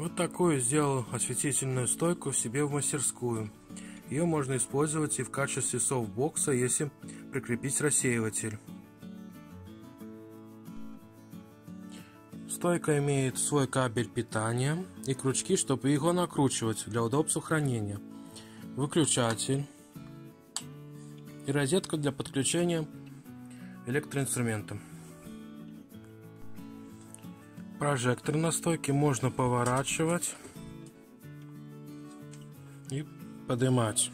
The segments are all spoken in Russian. Вот такую сделал осветительную стойку себе в мастерскую. Ее можно использовать и в качестве софтбокса, если прикрепить рассеиватель. Стойка имеет свой кабель питания и крючки, чтобы его накручивать для удобства хранения, выключатель и розетка для подключения электроинструмента. Прожектор на стойке можно поворачивать и поднимать.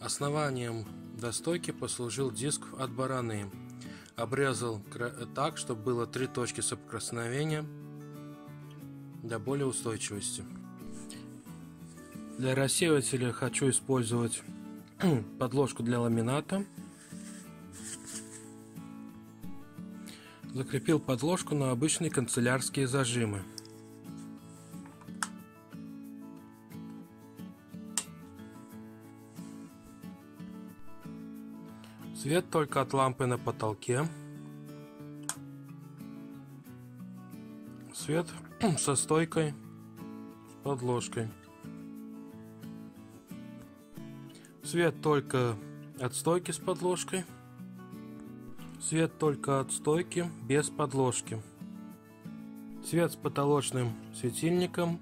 Основанием до стойки послужил диск от бараны. Обрезал так, чтобы было 3 точки соприкосновения для более устойчивости. Для рассеивателя хочу использовать подложку для ламината. Закрепил подложку на обычные канцелярские зажимы. Свет только от лампы на потолке. Свет со стойкой, с подложкой. Свет только от стойки с подложкой. Свет только от стойки без подложки. Свет с потолочным светильником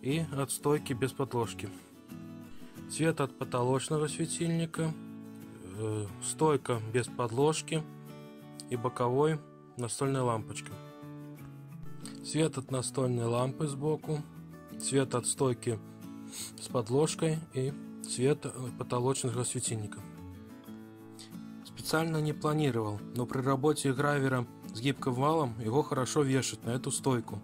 и от стойки без подложки. Свет от потолочного светильника, стойка без подложки и боковой настольная лампочка. Свет от настольной лампы сбоку, свет от стойки с подложкой и свет потолочного светильника. Специально не планировал, но при работе гравера с гибким валом его хорошо вешать на эту стойку.